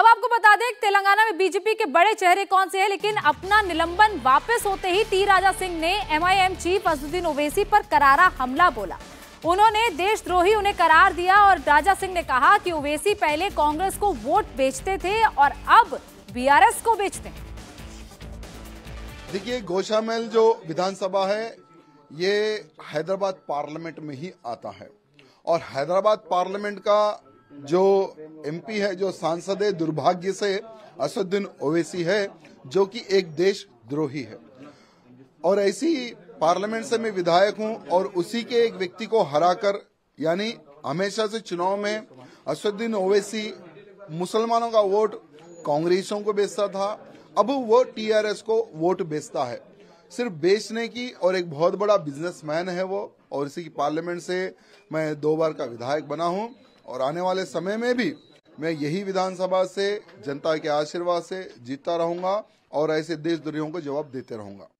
अब आपको बता दें तेलंगाना में बीजेपी के बड़े चेहरे कौन से हैं, लेकिन अपना निलंबन वापस होते ही टी राजा सिंह ने एमआईएम चीफ असदुद्दीन ओवैसी पर करारा हमला बोला। उन्होंने देशद्रोही उन्हें करार दिया और राजा सिंह ने कहा कि ओवैसी पहले कांग्रेस को वोट बेचते थे और अब BRS को बेचते हैं। देखिए, गोशामेल जो विधानसभा है ये हैदराबाद पार्लियामेंट में ही आता है और हैदराबाद पार्लियामेंट का जो MP है, जो सांसद है, दुर्भाग्य से असदुद्दीन ओवैसी है, जो कि एक देशद्रोही है। और ऐसी पार्लियामेंट से मैं विधायक हूं और उसी के एक व्यक्ति को हराकर, यानी हमेशा से चुनाव में असदुद्दीन ओवैसी मुसलमानों का वोट कांग्रेसियों को बेचता था, अब वो TRS को वोट बेचता है। सिर्फ बेचने की और एक बहुत बड़ा बिजनेसमैन है वो, और इसी की पार्लियामेंट से मैं 2 बार का विधायक बना हूं और आने वाले समय में भी मैं यही विधानसभा से जनता के आशीर्वाद से जीतता रहूंगा और ऐसे देशद्रोहियों को जवाब देते रहूंगा।